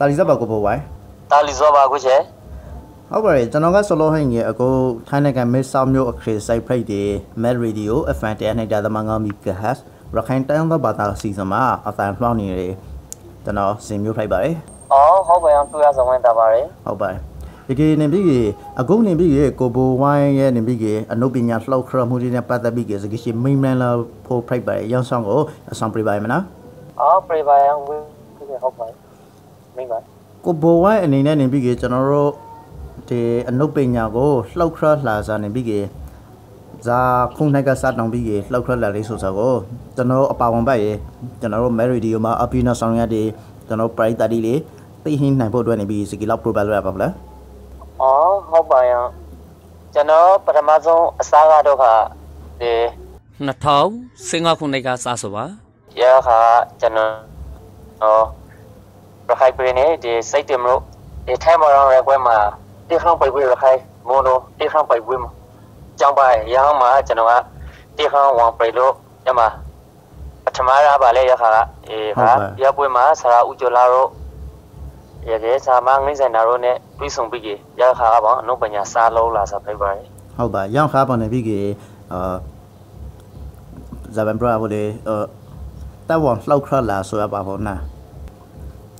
Talizaba của bộ vậy. Talizaba của chế. Học vậy, cho nó cái solo hay nhỉ, cô thay này cái mấy sau nhiều khi say play thì mấy radio FM thì anh ấy đã mang âm nhạc hát, rồi khi anh ta bắt đầu sinh ra mà, ở tại phòng này thì cho nó xem nhiều play vậy. Học vậy, anh tôi ra xong anh ta vậy. Học vậy. Jadi nampi aku nampi ye kobuai nampi ye anu binyas lau kram huri nampi tapi ye sekici memang la po pribadi yang sango sang pribadi mana? Pribadi yang bukan hobi, memang. Kobuai ni nampi ye cenderung de anu binyago lau kram la zaman nampi ye, zaman kung naga saat nampi ye lau kram la resus aku cenderung apa orang baik cenderung meridi uma api nasangnya de cenderung pribadi tadi le tihin nampi dua nampi segi lau pribadi apa pula? Học bài à, cho nó phải mà dùng sao ra đâu cả để nó thấu sinh hoạt cùng này cả sao số ba, giờ cả cho nó rồi khai quên ấy để xây tiền luôn để thêm vào đó là quên mà đi không phải quên rồi khai mua luôn đi không phải quên trong bài giờ không mà cho nó đi không hoàn phải luôn nhưng mà thằng má ra bài này giờ cả giờ quên mà sao u cho la luôn giờ cái sao mang cái gì nào luôn đấy bây giờ bây giờ giờ khá bọn nó bây giờ xa lâu là sao phải vậy? Không phải giờ khá bọn này bây giờ giờ bạn bè bọn này ta bọn lâu khá là số bạn bọn nào?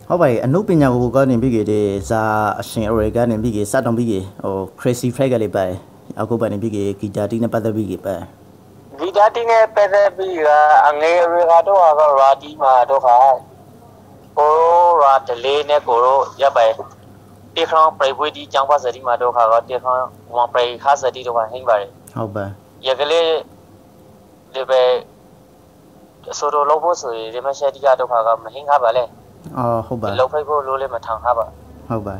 Không phải anh lúc bây giờ của con này bây giờ thì giờ sinh rồi cái này bây giờ sát đồng bây giờ crazy phải cái này vậy? Aku bạn này bây giờ kỹ thuật này bắt đầu bây giờ vậy? Kỹ thuật này bắt đầu bây giờ anh ấy rồi cái đó là ra đi mà đó khá cô ra từ lên này cô ra vậy. Tiếp theo phải vui đi chẳng qua giờ đi mà đâu khá gót tiếp theo mà phải khá giờ đi đâu mà hình vậy. Không vậy. Giờ cái lễ để về số đồ lâu vô rồi để mà xe đi ra đâu khá gót mà hình khá vậy lẽ. Không vậy. Lâu phải vô lâu lên mà thằng khá vậy. Không vậy.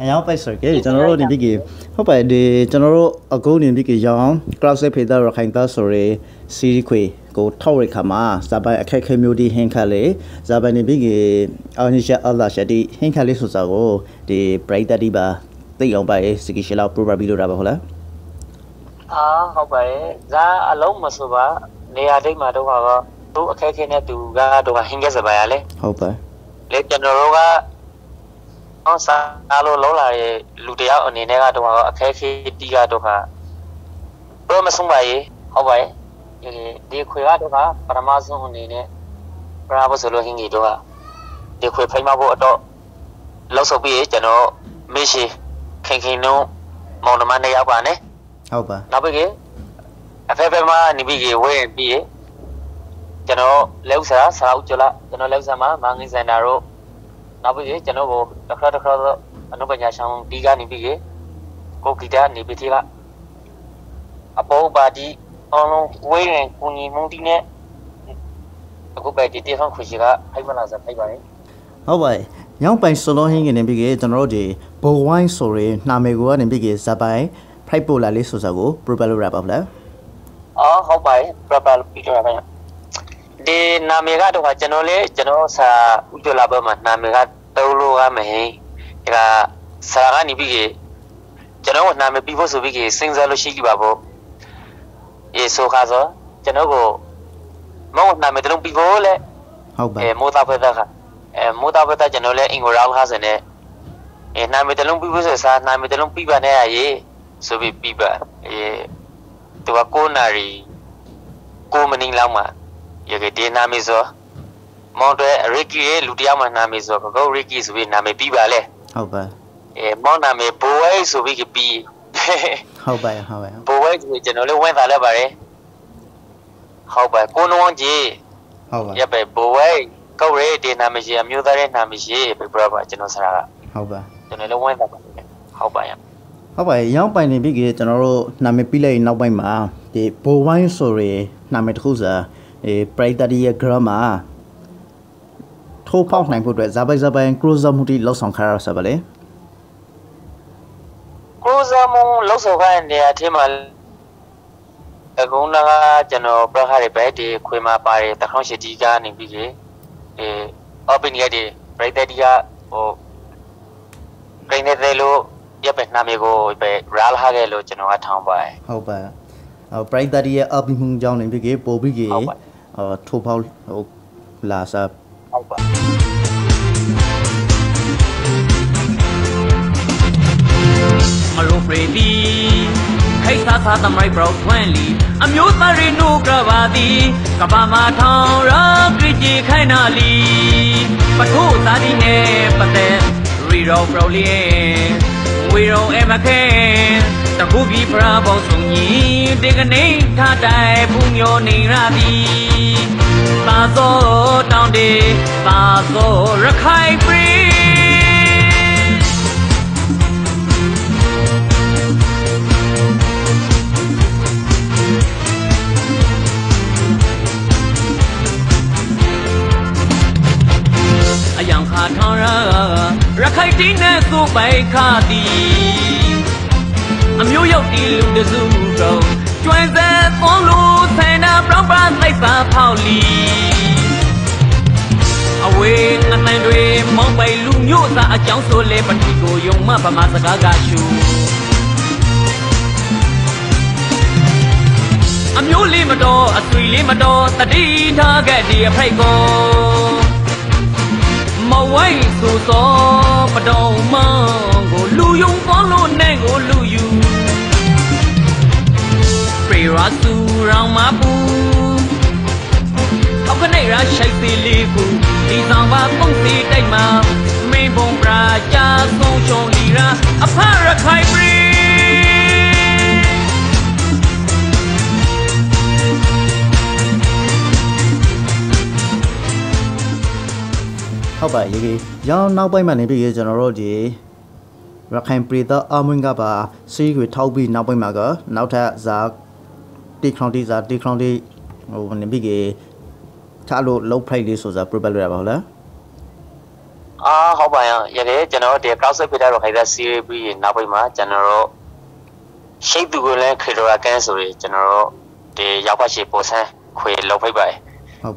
Anh phải sửa cái cho nó đi biết gì, không phải để cho nó ở cố niệm biết gì cho Cloud sẽ phải ra hành ta sửa xử lý của thâu lịch hàm à, giờ bài khai khai miêu đi hành khai lệ, giờ bài niệm biết gì, anh sẽ ở là sẽ đi hành khai lệ số sáu để break ta đi ba, tới ông bài sự kiện là probability ra bao nhiêu? À, không phải, giờ along mà số ba, này đây mà đâu mà, tôi khai khai này tôi ra đâu hành cái giờ bài này, không phải, lấy cho nó ra. Kau selalu lolai ludia ini nega doa kaki tiga doa. Belum sembai, awai. Dia kuya doa, peramazun ini ne, peramu selalu hingi doa. Dia kuya payah buat do. Lausobi jano misi, kengkinu mau nama nega apa ne? Apa? Nabi ke? Apa ma ni bi ke? Wei bi. Jano leusa salau jola, jano leusa ma mangi senaro. Nabi ye, jangan boh, tak kira, anu penyasang tiga ni biji, kau kita ni biji lah. Apa badi, orang wei yang kuni mungkin ni, aku badi dia kan khusus lah, hai malazat, hai baik. Awak, yang pensolah ini ni biji, jangan rodi, bawaan sore, nama gua ni biji, sampai, pray bola leh susago, berbalu berapa lah? Oh, kau baik, berbalu berapa? Di nama kita doa jenol le jenol sa ujo laba mat nama kita taulu kami he kita sarakan ibu ke jenol nama ibu subi ke singzalu siki babo Yesus kasar jenol ko mau nama terung ibu le mau tahu betapa jenol le ingural kasar ne nama terung ibu sesa nama terung ibu ne aye subi ibu ye tuwa ko nari ko mening lama Jadi dia nama itu, mahu Ricky Ludia mana nama itu, kalau Ricky subi nama B balik. Apa? Mahu nama Boy subi ke B. Apa? Apa? Boy subi jenol le wen salah balik. Apa? Kono anji. Apa? Ya ber Boy, kau re dia nama si Amyu dari nama si berapa jenol salah. Apa? Jenol le wen salah balik. Apa yang? Apa? Yang paling ni begini jenol nama pilih nama mana? Di Boy sorry nama itu saja. Pray tadi ya grama, thau pau nang putwe, zabai cruiser muti lau songkar sabale. Cruiser mung lau songkar ni ada mal, aku naga jenol berkhari berdi, kui ma pare takkan sedihkan ni biji, apa ni ada, pray tadi ya, kini telu, ya penama ego, peral harga lo jenol atang bay. Apa, pray tadi ya apa mung jauh ni biji, bobi ge. Thu bao là sao? Hello Freddy, hate tha tam rai pro li am yu tari nu kravadi kabama thong ra kriji khai na li pathu ta di ne pate ri ro pro li we ro em akhen ta bu bi pra bo sung yi de ka nei tha dai bu yo nei ra di ta so taung de ta so ra khai pri Rakai dina so bai kha di Amyo yau di lu de su ro Chwan zat on lu sai na prong pa lai sa phao li Away ngan dwe mong bai lu nyo sa a chaung so le pati ko yong ma ba ma saka ga chu Amyo le ma do a sui le ma do ta di tha ga di a phai ko Mau wai so so Padong mang go lu yung follow nang go lu you Pray ra su rang ma bu How can I ra shai si li bu Di sang ba phong si dai ma Mei bong pra cha song chong li ra A pha ra khai pri How about you? Young now by many be general day. Rakan Prita Amungaba, see with Toby Nabumaga, now that Zak Decronty Zak Decronty over the big Talo low play this was a probable level. Ah, how about you? General day, Castle Pidar of Hida CB Nabuma, General Shake the Gulan Kidora Cancel, General the Yapashi Posa, Quay low pay by.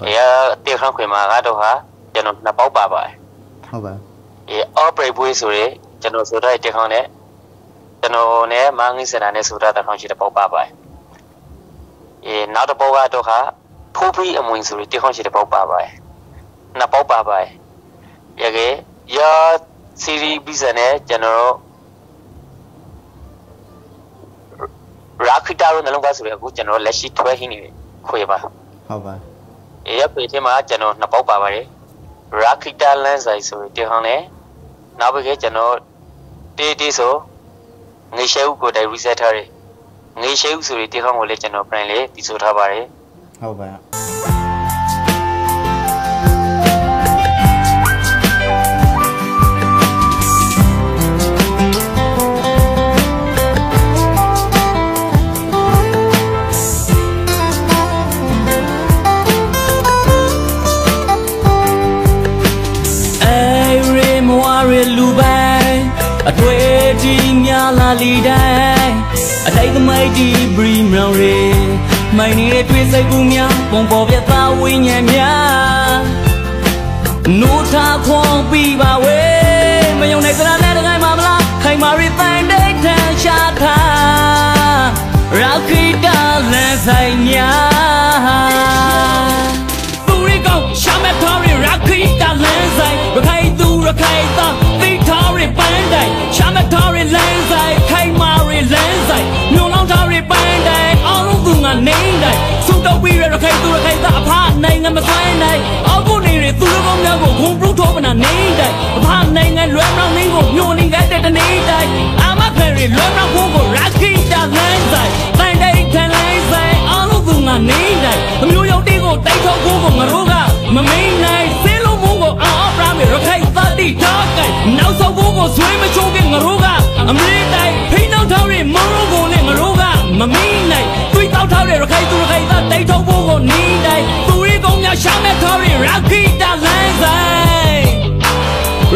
Yeah, dear Hankwima Adoha. General Nababa. However, all brave boys away, General Soda, take on it. General Mangis and Anesuda, the country about Baba. Not a Boba Doha, Poopy and Winsor, take on it about Baba. Napo Baba. Yagay, your city business, General Rakita and the Lungas were good, General Leshy Twahini, Quaver. However, a pretty General Napo Baba. Rakita lens I saw it on a navigation or did so. Nisha could I reset her. Nisha so it on religion or friendly, this would have a over. Mày nghe tuyết say buông nhau, bồng bò vẹt tao uy nhẹ nhàng. Nụ tha khoang pi bà quê, mày nhung này sẽ là nét được ai mà la. Hay mà ri tan đến thang cha tha, ra khi ta lẽ say nhá. Tu đi công, sao mẹ thao đi ra khi ta lẽ say, rồi hay tu rồi hay ta, tí thao đi bán đầy, sao mẹ thao đi lẽ say, hay mà đi lẽ say, nụ long thao đi bán đầy. Name that so that we are okay to the case of hot name and the sign that I'll go near it through the wrong level who broke open a name that upon name and run on me will you only get that the name that I'm a very long of over asking that land that find a can I say all of them I need that I'm you don't go take a woman Maruga my main night still over all from it okay 30 dark now so we will swim a choking Maruga I'm really like he don't tell him Maruga Maruga my main night Tao để rồi ta thấy thấu vô hồn đi đây. Tôi đi cùng nhau sáng mẹ thôi để ra khi ta lên dài,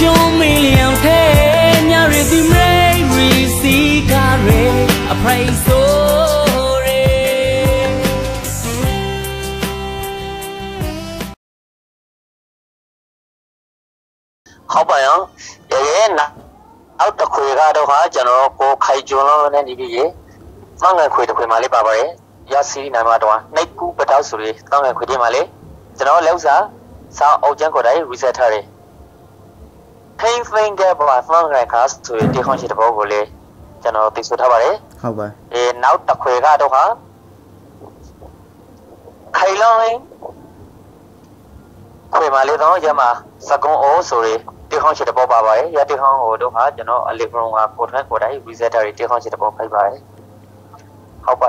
Show me your hand, your resume, receive courage, I pray so. เขาไปอ่ะเดี๋ยวนะเอาตะคุยกันดูค่ะจนเราโคไข่จูนแล้วเนี่ยนี่พี่ตั้งเงินคุยตะคุยมาเลยป่าวเลยยาสีนั่นมาตัวในกูไปเท่าสุดเลยตั้งเงินคุยได้มาเลยจนเราเลี้ยวซะสาวเอาจังก็ได้วิเศษเลยเพียงเพียงแค่บอกฟังเรื่องข่าวสุดที่คนชิดบอกเลยจนเราติดสุดท้ายเลยเข้าไปเอาตะคุยกันดูค่ะใครล่ะคุยมาเลยต้องจะมาสักคนโอ้สุดที่เขาชิดบอกป่าวเลยยาที่เขาโอ้ดูค่ะจนเราเลี้ยงเราโคตรเงินก็ได้วิเศษเลยที่เขาชิดบอกใครไปเข้าไป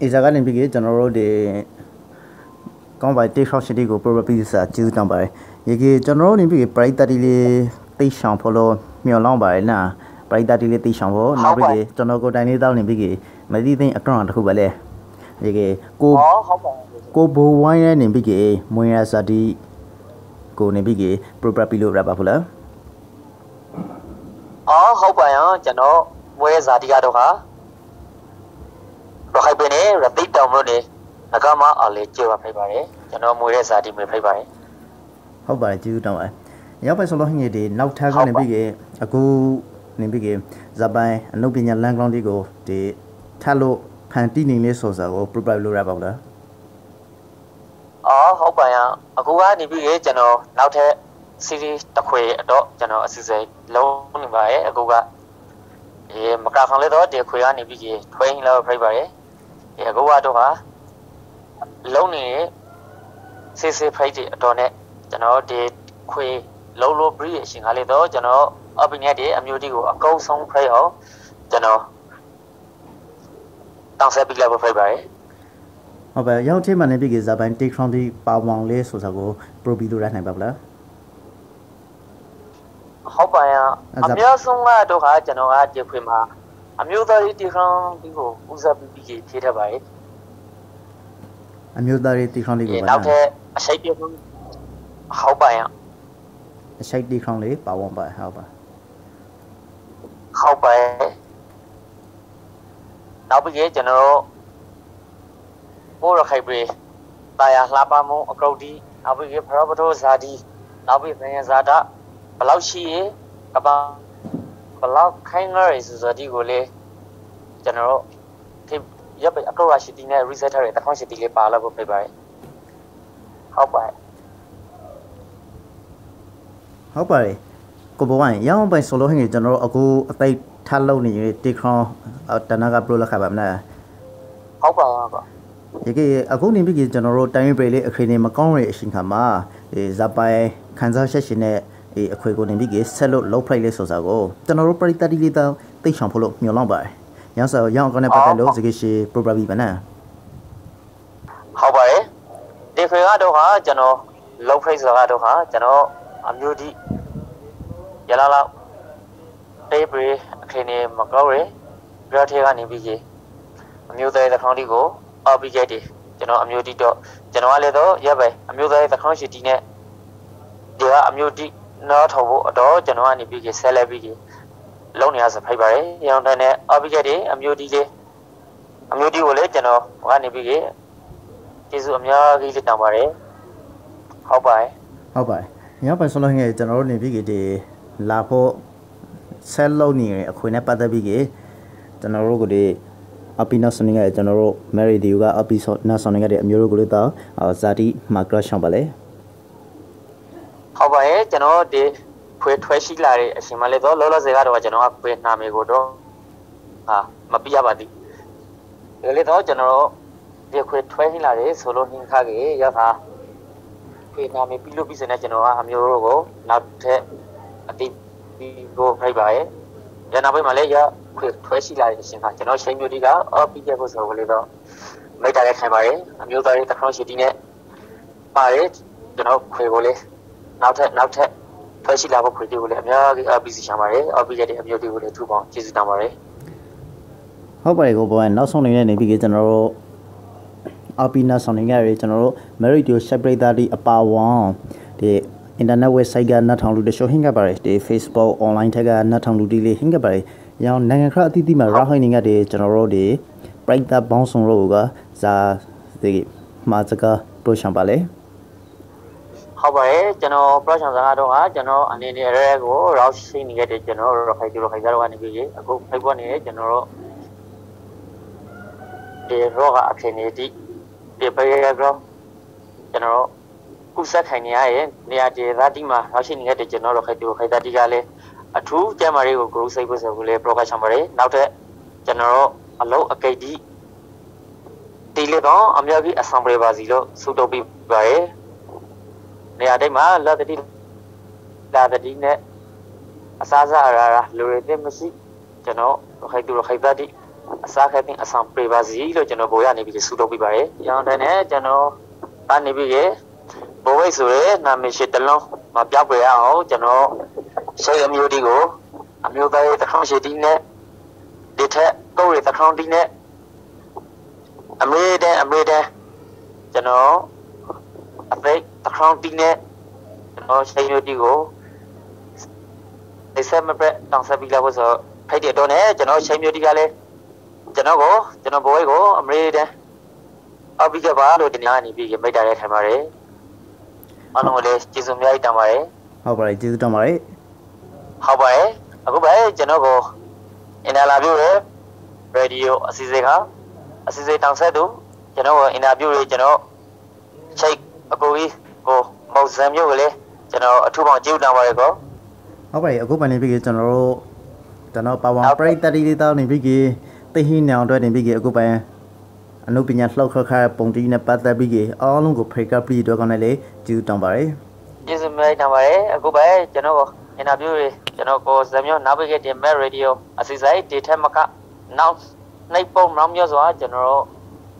อีจากนั้นพี่เก๋จนเราเดก็ไปที่เขาชิดก็ประมาณปีศาจจืดต่างไปยี่กี้จนเราเนี่ยพี่เก๋ไปตัดเลยตีช่างพอลมีอะไรไปนะไปตัดเลยตีช่างพอน้าพี่เก๋จนเราก็ได้นี่ตอนนี้พี่เก๋ไม่ได้ที่อักรานทุกแบบเลยยี่กี้กูบัววันนี้พี่เก๋มวยอาซาดีกูเนี่ยพี่เก๋ประมาณปีลูกรับอะไรล่ะอ๋อเขาไปอ่ะจนเรามวยอาซาดีกันด้วยค่ะเราใครเป็นเนี่ยเราติดตามเราเนี่ยแล้วก็มาเอาเลี้ยงเจ้าไปไปเลยจนเราไม่ได้สาดีไม่ไปไปเขาไปเจ้าทำไมย้อนไปสโลหิตดีนับเท่ากันนี่พี่เก๋กูนี่พี่เก๋จะไปนับเป็นยังแรงลองดีกว่าที่ถ้าเราพันที่หนึ่งเลยสุดจะก็ปลุกไปรู้รับเอาละอ๋อเขาไปอ่ะกูว่านี่พี่เก๋จนเรานับเท่าซีรีส์ตะคุยโต๊ะจนเราซีรีส์เราหนึ่งไปกูว่ามากราฟังเลยตัวเดี๋ยวคุยกันนี่พี่เก๋คุยแล้วไปไปกูว่าตัวว่าเราเนี่ยซีซีไปจีตอนนี้จนเราเด็กคุยเราลบบรีสิงหาเลยตัวจนเราเอาไปเนี่ยเดี๋ยวอายุดีกว่าเก้าสองไปเอาจนเราตั้งใจไปแล้วไปไปเอาไปย้อนที่มันเนี่ยพี่เก๋จะเป็นที่ครั้งที่ป่าวงเล่สุดสักกูโปรบิดูได้ไหนบ้างล่ะเขาไปอ่ะอายุสูงแล้วตัวเขาจนเราเด็กคุยมาอายุตอนนี้ที่ครั้งที่กูอุตส่าห์พี่เก๋ที่ได้ไปอันนี้เราได้ตีครั้งเดียวกันนะใช้ตีครั้งเข้าไปอ่ะใช้ตีครั้งเลยป่าวไปเข้าไปเข้าไปเราไปเยอะจนเราโอ้เราใครไปตายลาบามูกราวดีเราไปเยอะพระพุทธศาสดีเราไปเป็นศาสดาเปล่าชีกับเปล่าใครเงยสุดที่กูเลยจนเราที่ยับไปอักรราชิติเนี่ยรีเซตอะไรแต่ข้องชิติเลยป่าแล้วไปไปเข้าไปเข้าไปก็บอกว่าย้อนไปโซโล่ให้จนเราเอากูไปท่าเล่าหนีตีครองเอาแต่นักการปลุกระคายแบบนั้นเข้าไปก็ยี่กี้อากูนี่พี่กิจจนเราแต่ไม่ไปเลยคืนนี้มาก้องเรื่องสินค้ามาจะไปขันซ่าเชื่อชินเนี่ยคุยกูนี่พี่กิจเซลล์เราไปเลยสุดสักก็จนเราไปตัดดีๆต่อตีช่างพลุมีหลังไปยังสาวยังก็เนี่ยไปแต่ลูกสิกิชีโปรบาบีมันนะเข้าไปเด็กคนนั้นดูค่ะจนเราลูกเพลย์กันดูค่ะจนเราอายุดียาลาลาเตะไปแค่เนี่ยมากราวเลยกระเทียกันนี่พี่เจอายุได้แต่ครั้งที่กูเอาพี่เจดีจนเราอายุดีต่อจนเราอะไรต่อเยอะไปอายุได้แต่ครั้งสุดที่เนี่ยเดี๋ยวอายุดีน่าท้อโว้ต่อจนเราอันนี้พี่เจเซเลบพี่เจเราเนี่ยสับไปไปอย่างนั้นเนี่ยอาบิเกดีอามิวดีเลยอามิวดีโอเล่จันโอว่านี่พี่เก๋ที่สุดอามิวดีเลยต่างไปเข้าไปย้อนไปส่วนใหญ่จันโอนี่พี่เก๋ดีลาโพเซลล์นี่คุยในปัตตานีเก๋จันโอก็ดีอภินัสนิกาจันโอแมรี่ดิวก้าอภินัสนิกาดีอามิวก็เลยต่อซาดีมากราชัมบาเล่เข้าไปจันโอดีคุยทวีชิลาเรอชิมาเลโตโลโลเซกาโดว่าจนว่าคุยน้ามีกูโดมาพิจารณาดีเลโตจนว่าเดี๋ยวคุยทวีชิลาเรโซโลหินข้าเกยยาธาคุยน้ามีพิลูพิเศษนะจนว่าอามิโอโรโกนับเทอติบิโกไปไปยานาไปมาเลยยาคุยทวีชิลาเรชิมาจนว่าเชมิโอดีก้าอภิจารณากูโซเลโตไม่ได้ใครมาเลยอามิโอตาเรตะครองชิดีเนี่ยมาเลยจนว่าคุยโกเลยนับเทเพื่อชีลาพวกคุยดีกว่าเลยเนี่ยอาบิสิชามาเลยอาบิเกดีอามิโอดีกว่าเลยทุกบ้านเจสุตามาเลยเข้าไปก็บอกว่าน้าส่งเงินเนี่ยพี่เกจันโรอาบิน้าส่งเงินอะไรจันโรเมริดิโอเซปเรตาดีอพาวาที่อินเทอร์เน็ตเว็บไซต์กันน่าทั้งรู้ได้โชว์หิ้งกันไปที่เฟซบุ๊กออนไลน์ทั้งกันน่าทั้งรู้ดีเลยหิ้งกันไปอย่างนั่งข้าวที่ที่มาเราให้นี่กันเดี๋ยวจันโรเดี๋ยวไปตัดบ้านส่งโรก็จะมาจากโปรชั่นไปเลย However, General Prussian Adora, General, and in Erego, Rousing get a general of Hydro, a good Pagone, General De Roga Kennedy, De Payagro, General Usakania, near the Radima, Rousing get a general of Hydro Hydro, a true Jamari Guru Sabus of Lay Procashamare, now the General Allo Akadi. Telegram, I'm going to assemble Brazil, so to be by. Neadema, Ladadine, Asaza, Lurede Messi, General, Haidu Haibadi, Asaka, assemble Brazil, General Boyani, so to be by. Young and General Panibi, Boisure, Namishitalon, Mabia, General, Soyam Yudigo, Amuba, the Council Dinner, Deta, go with the Crown Dinner. I'm ready. You know, I think the crown dinner, you know, Shamidigo. They said my bread, don't say was a petty donor, you know, Shamidigale. You know, boy, go, I'm ready. I'll be a bar or the nanny be a made at Hamare. Only Jisumai Damare. How about I do Damare? How about I go by, you know, go in Alabure, radio Azizeha. As they don't say, do you know in a beauty, you know, shake a gooey go most them usually, you know, a 2 month now where I go. All right, a good one in big general. Don't know, power break that it down in biggie. They he now don't in biggie a good by a new pin at local car, Pontina, but that biggie. All go pick up the dog on a day, do don't worry. Is it made away? A good by, you know, in a beauty, you know, goes them you navigate in my radio. As is I did Hamaka now. Napom Ramyozoa, General,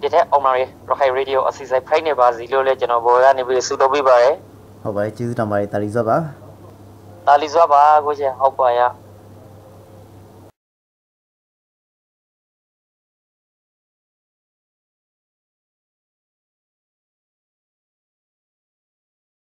Detect Omari, Rokai Radio, or Sisai Pine Bazilo, General Boyani, Sudo Bibare. How about you, Tamari Talizaba? Talizaba, Goja, Hopaya.